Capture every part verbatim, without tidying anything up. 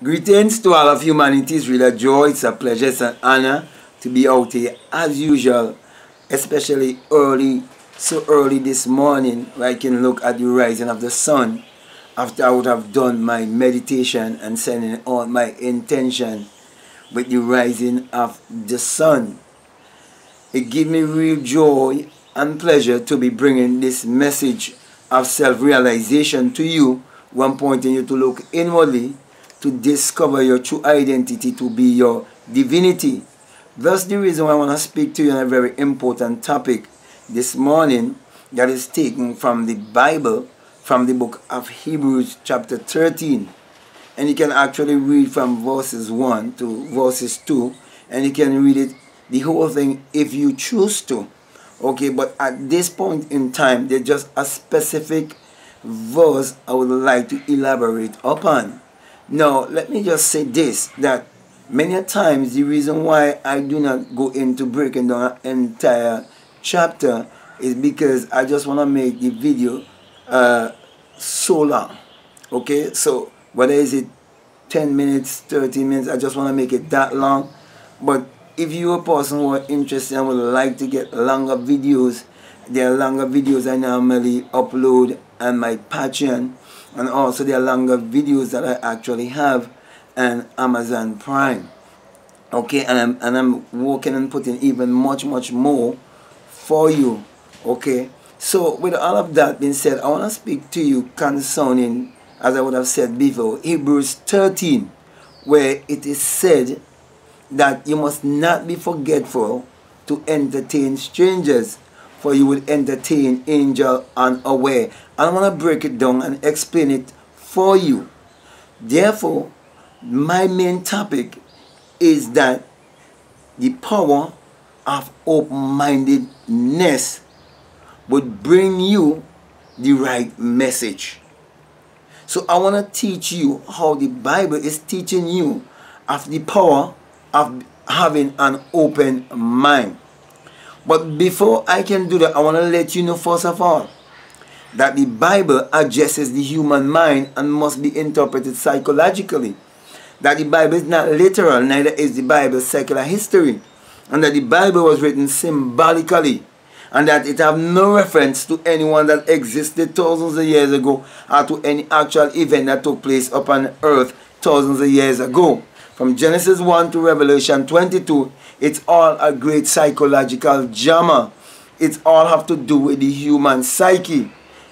Greetings to all of humanity. It's really a joy, it's a pleasure, it's an honor to be out here as usual, especially early, so early this morning, where I can look at the rising of the sun after I would have done my meditation and sending all my intention with the rising of the sun. It gives me real joy and pleasure to be bringing this message of self-realization to you, one pointing you to look inwardly, to discover your true identity, to be your divinity. That's the reason why I want to speak to you on a very important topic this morning that is taken from the Bible, from the book of Hebrews chapter thirteen. And you can actually read from verses one to verses two, and you can read it, the whole thing, if you choose to. Okay, but at this point in time, there's just a specific verse I would like to elaborate upon. Now, let me just say this, that many times the reason why I do not go into breaking down an entire chapter is because I just want to make the video uh, so long. Okay, so whether is it ten minutes, thirty minutes, I just want to make it that long. But if you're a person who are interested and would like to get longer videos, there are longer videos I normally upload on my Patreon. And also there are longer videos that I actually have on Amazon Prime. Okay, and I'm, and I'm working and putting even much, much more for you. Okay, so with all of that being said, I want to speak to you concerning, as I would have said before, Hebrews thirteen, where it is said that you must not be forgetful to entertain strangers, for you will entertain angel unaware. I want to break it down and explain it for you. Therefore, my main topic is that the power of open-mindedness would bring you the right message. So I want to teach you how the Bible is teaching you of the power of having an open mind. But before I can do that, I want to let you know, first of all, that the Bible addresses the human mind and must be interpreted psychologically. That the Bible is not literal, neither is the Bible secular history. And that the Bible was written symbolically. And that it has no reference to anyone that existed thousands of years ago or to any actual event that took place upon earth thousands of years ago. From Genesis one to Revelation twenty-two, it's all a great psychological drama. It's all have to do with the human psyche.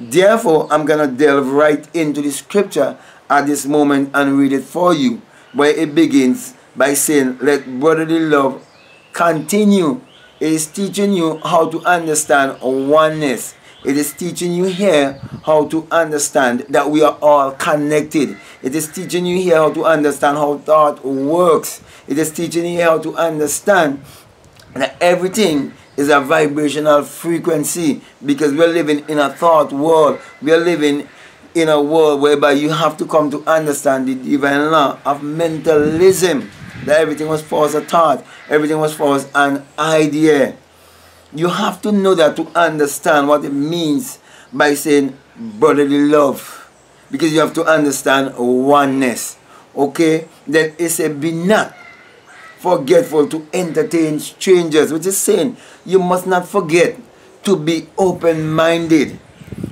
Therefore, I'm going to delve right into the scripture at this moment and read it for you, where it begins by saying, let brotherly love continue. It is teaching you how to understand oneness. It is teaching you here how to understand that we are all connected. It is teaching you here how to understand how thought works. It is teaching you how to understand that everything is a vibrational frequency, because we're living in a thought world. We're living in a world whereby you have to come to understand the divine law of mentalism, that everything was for us a thought, everything was for us an idea. You have to know that to understand what it means by saying brotherly love, because you have to understand oneness. Okay, then it says, be not forgetful to entertain strangers, which is saying you must not forget to be open-minded.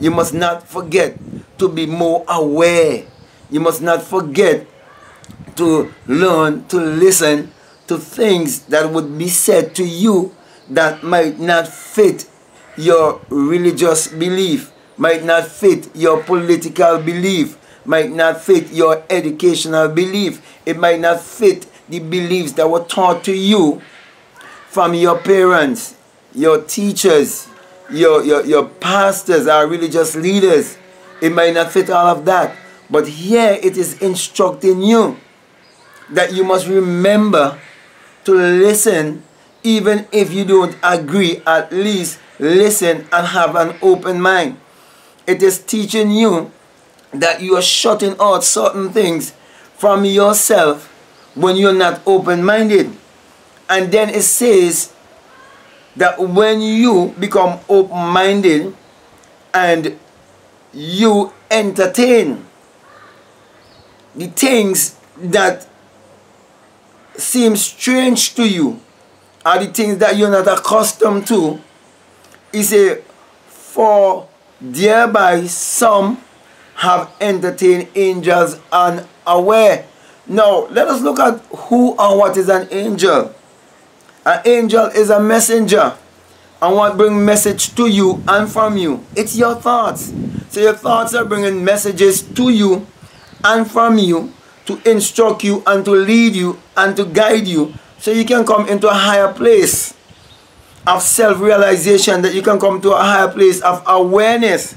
You must not forget to be more aware. You must not forget to learn, to listen to things that would be said to you that might not fit your religious belief, might not fit your political belief, might not fit your educational belief. It might not fit the beliefs that were taught to you from your parents, your teachers, your, your, your pastors, our religious leaders. It might not fit all of that. But here it is instructing you that you must remember to listen. Even if you don't agree, at least listen and have an open mind. It is teaching you that you are shutting out certain things from yourself when you're not open-minded. And then it says that when you become open-minded and you entertain the things that seem strange to you, are the things that you're not accustomed to. He said, for thereby some have entertained angels unaware. Now, let us look at who and what is an angel. An angel is a messenger. I want to bring message to you and from you. It's your thoughts. So your thoughts are bringing messages to you and from you to instruct you and to lead you and to guide you, so you can come into a higher place of self-realization, that you can come to a higher place of awareness.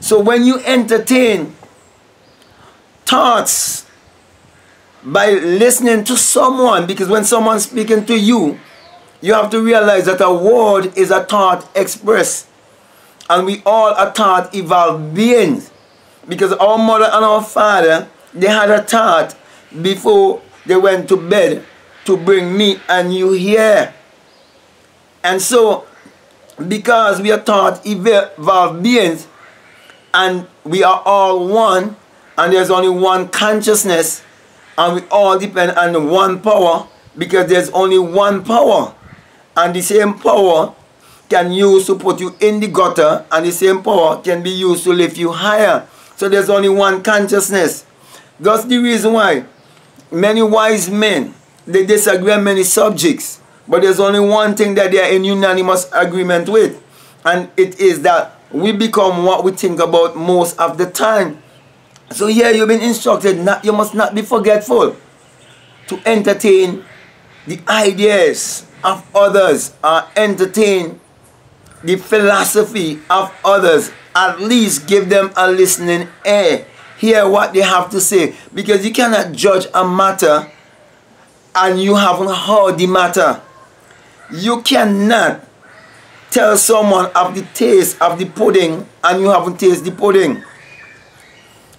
So when you entertain thoughts by listening to someone, because when someone's speaking to you, you have to realize that a word is a thought expressed. And we all are thought evolved beings, because our mother and our father, they had a thought before they went to bed to bring me and you here. And so, because we are thought evolved beings, and we are all one, and there's only one consciousness, and we all depend on one power, because there's only one power. And the same power can use to put you in the gutter, and the same power can be used to lift you higher. So there's only one consciousness. That's the reason why many wise men, they disagree on many subjects, but there's only one thing that they are in unanimous agreement with, and it is that we become what we think about most of the time. So here you've been instructed, not, you must not be forgetful to entertain the ideas of others, or entertain the philosophy of others. At least give them a listening ear. Hear what they have to say, because you cannot judge a matter and you haven't heard the matter. You cannot tell someone of the taste of the pudding and you haven't tasted the pudding.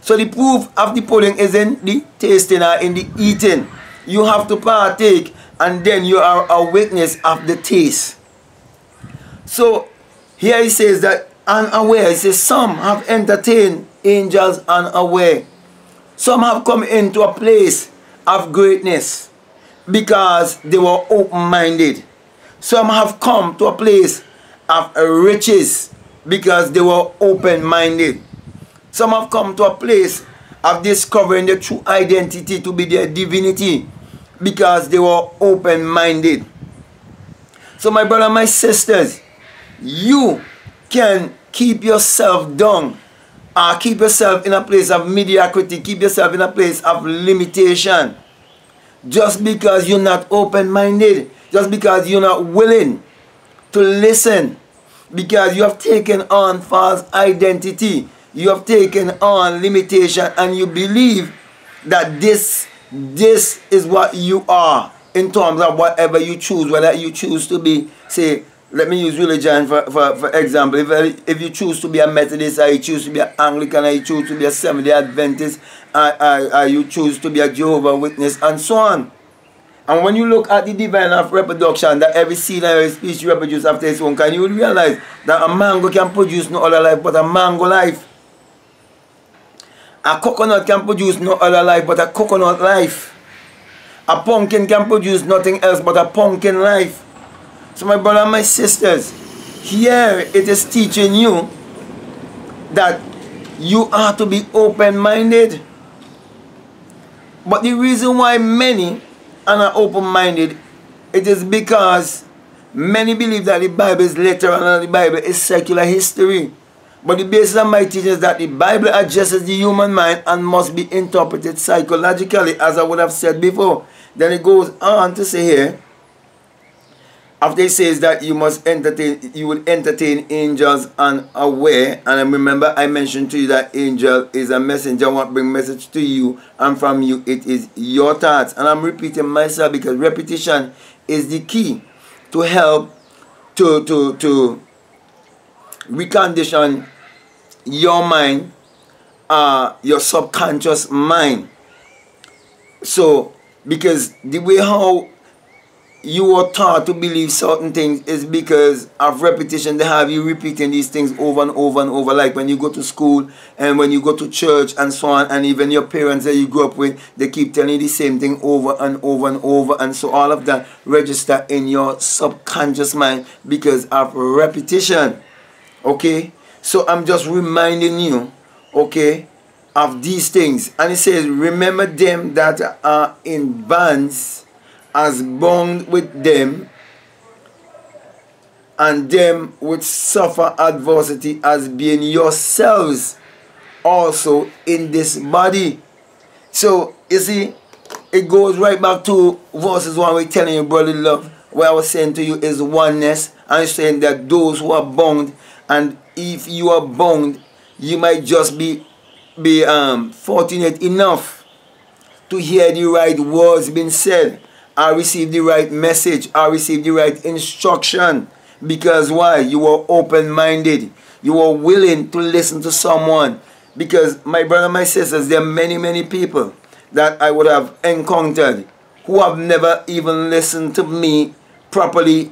So the proof of the pudding is in the tasting or in the eating. You have to partake, and then you are a witness of the taste. So here he says that unaware, he says some have entertained angels unaware. Some have come into a place of greatness because they were open-minded. Some have come to a place of riches because they were open-minded. Some have come to a place of discovering their true identity to be their divinity because they were open-minded. So my brother and my sisters, you can keep yourself down, or keep yourself in a place of mediocrity, keep yourself in a place of limitation, just because you're not open-minded, just because you're not willing to listen, because you have taken on false identity. You have taken on limitation, and you believe that this, this is what you are in terms of whatever you choose, whether you choose to be, say, let me use religion for, for, for example. If, if you choose to be a Methodist, or you choose to be an Anglican, or you choose to be a Seventh-day Adventist, or, or, or you choose to be a Jehovah's Witness, and so on. And when you look at the divine of reproduction, that every seed and every species reproduces after its own kind, you will realize that a mango can produce no other life but a mango life. A coconut can produce no other life but a coconut life. A pumpkin can produce nothing else but a pumpkin life. So my brother and my sisters, here it is teaching you that you are to be open-minded. But the reason why many are not open-minded, it is because many believe that the Bible is literal and the Bible is secular history. But the basis of my teaching is that the Bible addresses the human mind and must be interpreted psychologically, as I would have said before. Then it goes on to say here, after it says that you must entertain, you will entertain angels unaware. And I remember I mentioned to you that angel is a messenger. I want to bring message to you and from you. It is your thoughts. And I'm repeating myself because repetition is the key to help to, to, to recondition your mind, uh, your subconscious mind. So, because the way how you are taught to believe certain things is because of repetition. They have you repeating these things over and over and over, like when you go to school and when you go to church and so on, and even your parents that you grew up with, they keep telling you the same thing over and over and over, and so all of that register in your subconscious mind because of repetition. Okay, so I'm just reminding you, okay, of these things. And it says, remember them that are in bonds, as bound with them, and them which suffer adversity, as being yourselves also in this body. So you see, it goes right back to verses one. We're telling you, brother love, what I was saying to you is oneness. I'm saying that those who are bound, and if you are bound, you might just be be um fortunate enough to hear the right words being said. I received the right message. I received the right instruction. Because why? You are open-minded. You are willing to listen to someone. Because my brother and my sisters, there are many, many people that I would have encountered who have never even listened to me properly,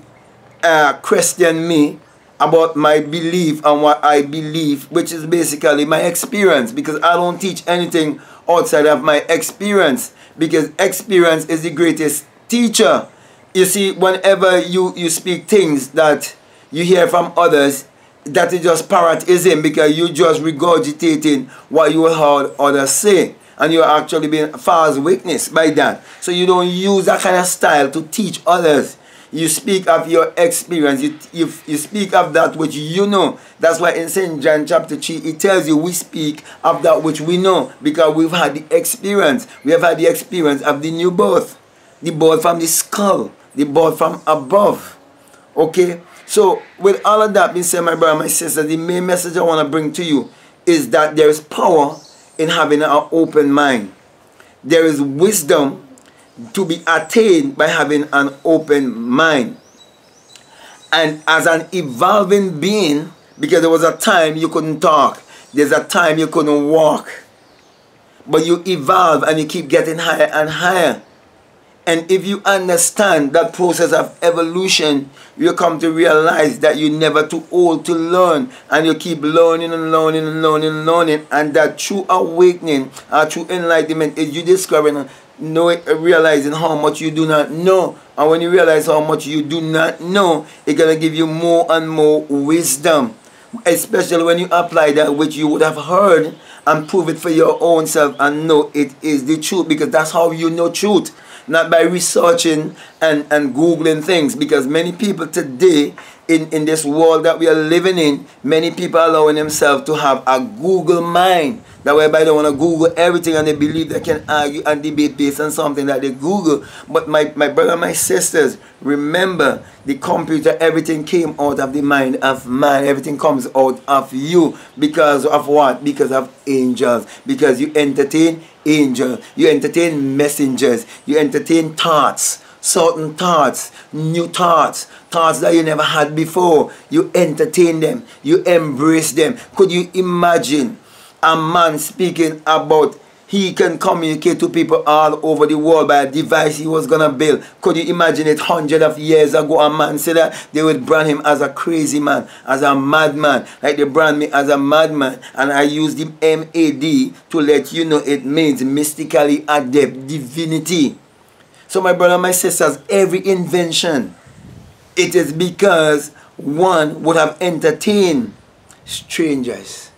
uh, questioned me about my belief and what I believe, which is basically my experience. Because I don't teach anything outside of my experience. Because experience is the greatest teacher. You see, whenever you, you speak things that you hear from others, that is just parrotism, because you just regurgitating what you heard others say. And you're actually being false witness by that. So you don't use that kind of style to teach others. You speak of your experience. You, you, you speak of that which you know. That's why in Saint John chapter three, it tells you we speak of that which we know, because we've had the experience. We have had the experience of the new birth, the birth from the skull, the birth from above. Okay? So with all of that being said, my brother and my sister, the main message I want to bring to you is that there is power in having an open mind. There is wisdom to be attained by having an open mind. And as an evolving being, because there was a time you couldn't talk, there's a time you couldn't walk, but you evolve and you keep getting higher and higher. And if you understand that process of evolution, you come to realize that you're never too old to learn, and you keep learning and learning and learning and learning, and that true awakening, our true enlightenment, is you discovering, knowing, realizing how much you do not know. And when you realize how much you do not know, it's going to give you more and more wisdom, especially when you apply that which you would have heard and prove it for your own self and know it is the truth, because that's how you know truth, not by researching and, and Googling things. Because many people today in, in this world that we are living in, many people are allowing themselves to have a Google mind. That way, they want to Google everything, and they believe they can argue and debate based on something that they Google. But my, my brother and my sisters, remember, the computer, everything came out of the mind of man. Everything comes out of you. Because of what? Because of angels. Because you entertain angels. You entertain messengers. You entertain thoughts. Certain thoughts, new thoughts, thoughts that you never had before. You entertain them. You embrace them. Could you imagine a man speaking about he can communicate to people all over the world by a device he was going to build? Could you imagine it? Hundreds of years ago, a man said that they would brand him as a crazy man, as a madman. Like they brand me as a madman. And I used the M A D to let you know it means mystically adept, divinity. So my brother and my sisters, every invention, it is because one would have entertained strangers.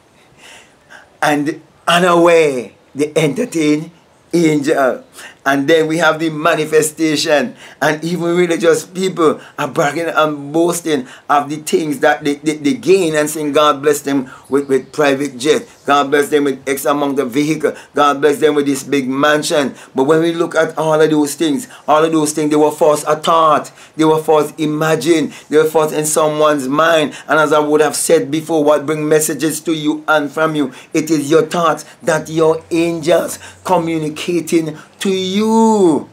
And unaware, they entertain angel. And then we have the manifestation. And even religious people are bragging and boasting of the things that they, they, they gain, and saying God bless them with, with private jets. God bless them with X amount of vehicles. God bless them with this big mansion. But when we look at all of those things, all of those things, they were first a thought. They were first imagined. They were first in someone's mind. And as I would have said before, what brings messages to you and from you, it is your thoughts that your angels communicating to you.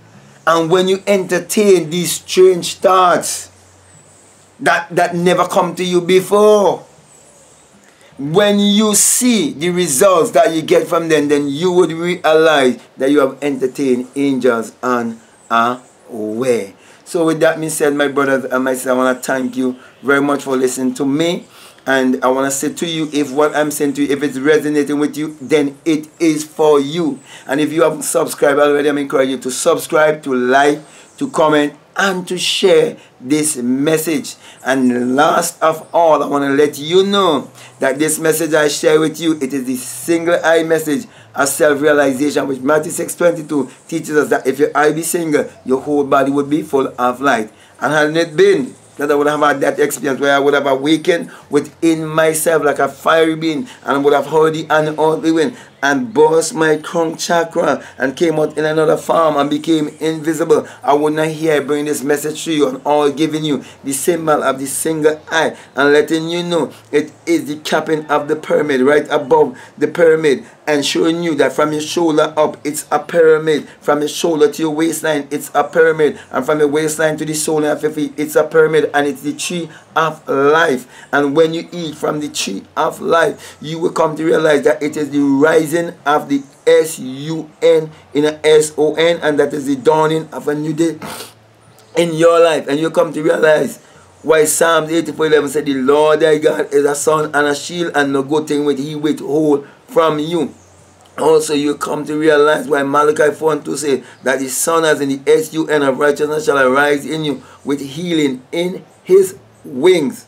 And when you entertain these strange thoughts that that never come to you before, when you see the results that you get from them, then you would realize that you have entertained angels unaware. So with that being said, my brothers and my sisters, I want to thank you very much for listening to me. And I want to say to you, if what I'm saying to you, if it's resonating with you, then it is for you. And if you haven't subscribed already, I'm encouraging you to subscribe, to like, to comment, and to share this message. And last of all, I want to let you know that this message I share with you, it is the single eye message of self-realization, which Matthew six twenty-two teaches us that if your eye be single, your whole body would be full of light. And hadn't it been that I would have had that experience where I would have awakened within myself like a fiery being, and would have heard the unearthly wind, and burst my crown chakra, and came out in another form and became invisible. I would not hear bring this message to you, and all giving you the symbol of the single eye, and letting you know it is the capping of the pyramid, right above the pyramid, and showing you that from your shoulder up, it's a pyramid. From your shoulder to your waistline, it's a pyramid. And from your waistline to the sole of your feet, it's a pyramid. And it's the tree of life. And when you eat from the tree of life, you will come to realize that it is the rising of the S U N in a S O N, and that is the dawning of a new day in your life. And you come to realize why Psalms eighty-four eleven said, "The Lord thy God is a sun and a shield, and no good thing will he withhold from you." Also, you come to realize why Malachi four and two says that the sun as in the S U N of righteousness shall arise in you with healing in his wings.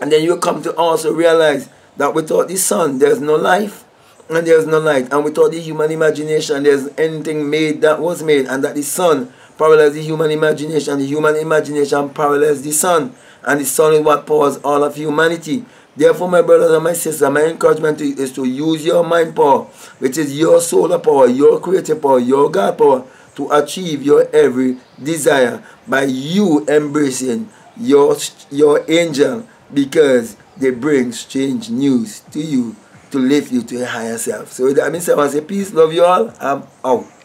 And then you come to also realize that without the sun, there's no life and there's no light. And without the human imagination, there's anything made that was made. And that the sun parallels the human imagination. The human imagination parallels the sun. And the sun is what powers all of humanity. Therefore, my brothers and my sisters, my encouragement to you is to use your mind power, which is your solar power, your creative power, your God power, to achieve your every desire by you embracing your, your angel, because they bring strange news to you to lift you to a higher self. So with that, I say peace, love you all, I'm out.